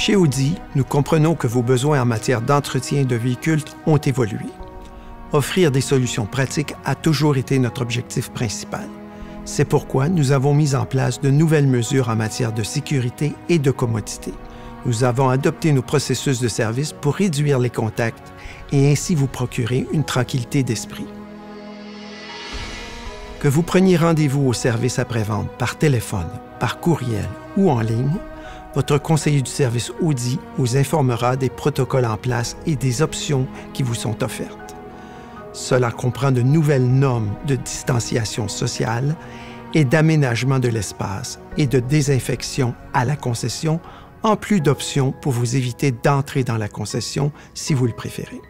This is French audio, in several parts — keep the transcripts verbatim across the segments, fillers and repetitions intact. Chez Audi, nous comprenons que vos besoins en matière d'entretien de véhicules ont évolué. Offrir des solutions pratiques a toujours été notre objectif principal. C'est pourquoi nous avons mis en place de nouvelles mesures en matière de sécurité et de commodité. Nous avons adopté nos processus de service pour réduire les contacts et ainsi vous procurer une tranquillité d'esprit. Que vous preniez rendez-vous au service après-vente par téléphone, par courriel ou en ligne, votre conseiller du service Audi vous informera des protocoles en place et des options qui vous sont offertes. Cela comprend de nouvelles normes de distanciation sociale et d'aménagement de l'espace et de désinfection à la concession, en plus d'options pour vous éviter d'entrer dans la concession si vous le préférez.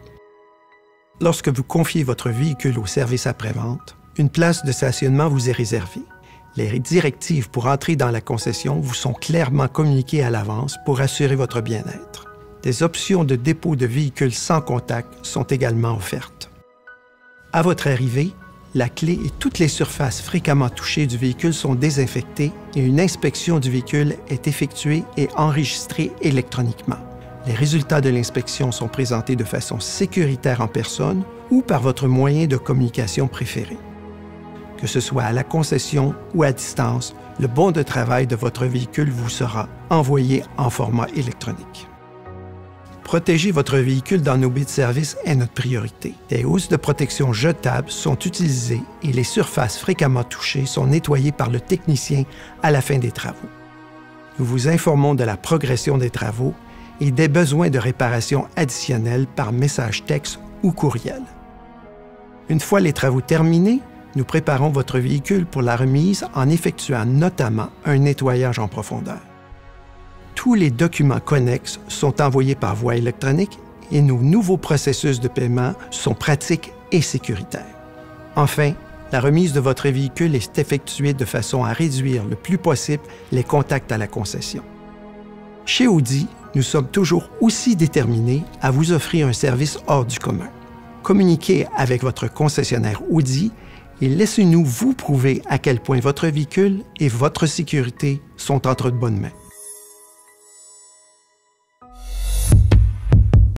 Lorsque vous confiez votre véhicule au service après-vente, une place de stationnement vous est réservée. Les directives pour entrer dans la concession vous sont clairement communiquées à l'avance pour assurer votre bien-être. Des options de dépôt de véhicules sans contact sont également offertes. À votre arrivée, la clé et toutes les surfaces fréquemment touchées du véhicule sont désinfectées et une inspection du véhicule est effectuée et enregistrée électroniquement. Les résultats de l'inspection sont présentés de façon sécuritaire en personne ou par votre moyen de communication préféré. Que ce soit à la concession ou à distance, le bon de travail de votre véhicule vous sera envoyé en format électronique. Protéger votre véhicule dans nos baies de service est notre priorité. Des housses de protection jetables sont utilisées et les surfaces fréquemment touchées sont nettoyées par le technicien à la fin des travaux. Nous vous informons de la progression des travaux et des besoins de réparation additionnels par message texte ou courriel. Une fois les travaux terminés, nous préparons votre véhicule pour la remise en effectuant notamment un nettoyage en profondeur. Tous les documents connexes sont envoyés par voie électronique et nos nouveaux processus de paiement sont pratiques et sécuritaires. Enfin, la remise de votre véhicule est effectuée de façon à réduire le plus possible les contacts à la concession. Chez Audi, nous sommes toujours aussi déterminés à vous offrir un service hors du commun. Communiquez avec votre concessionnaire Audi et laissez-nous vous prouver à quel point votre véhicule et votre sécurité sont entre de bonnes mains.